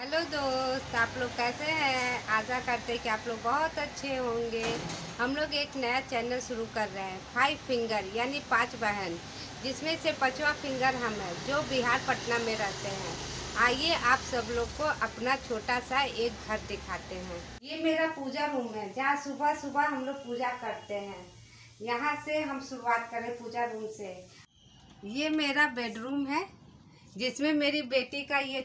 Hello दोस्त, आप लोग कैसे हैं। आशा करते हैं कि आप लोग बहुत अच्छे होंगे। हम लोग एक नया चैनल शुरू कर रहे हैं 5 फिंगर यानी 5 बहन, जिसमें से 5वां फिंगर हम हैं जो बिहार पटना में रहते हैं। आइए आप सब लोग को अपना छोटा सा एक घर दिखाते हैं। ये मेरा पूजा रूम है जहाँ सुबह सुबह हम लोग पूजा करते हैं। यहाँ से हम शुरुआत करें पूजा रूम से। ये मेरा बेडरूम है जिसमें मेरी बेटी का ये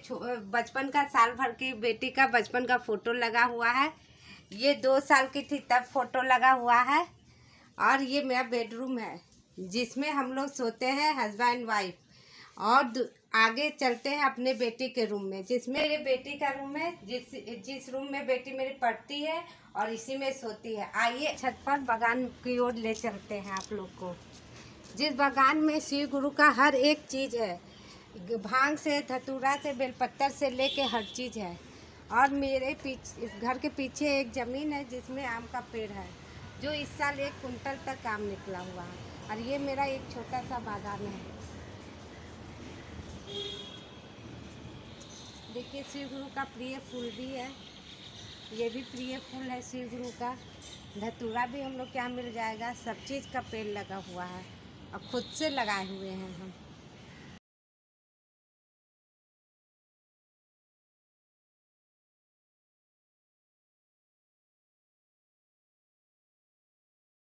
बचपन का, साल भर की बेटी का बचपन का फ़ोटो लगा हुआ है। ये 2 साल की थी तब फ़ोटो लगा हुआ है। और ये मेरा बेडरूम है जिसमें हम लोग सोते हैं हस्बैंड वाइफ। और आगे चलते हैं अपने बेटी के रूम में, जिसमें मेरे बेटी का रूम है, जिस रूम में बेटी मेरी पढ़ती है और इसी में सोती है। आइए छत पर बगान की ओर ले चलते हैं आप लोग को, जिस बगान में शिव गुरु का हर एक चीज़ है। भांग से, धतूरा से, बेलपत्तर से लेके हर चीज़ है। और मेरे पीछे, घर के पीछे एक ज़मीन है जिसमें आम का पेड़ है, जो इस साल 1 कुंटल तक आम निकला हुआ है। और ये मेरा एक छोटा सा बागान है। देखिए शिव गुरु का प्रिय फूल भी है, ये भी प्रिय फूल है शिव गुरु का। धतूरा भी हम लोग क्या मिल जाएगा, सब चीज़ का पेड़ लगा हुआ है और खुद से लगाए हुए हैं हम।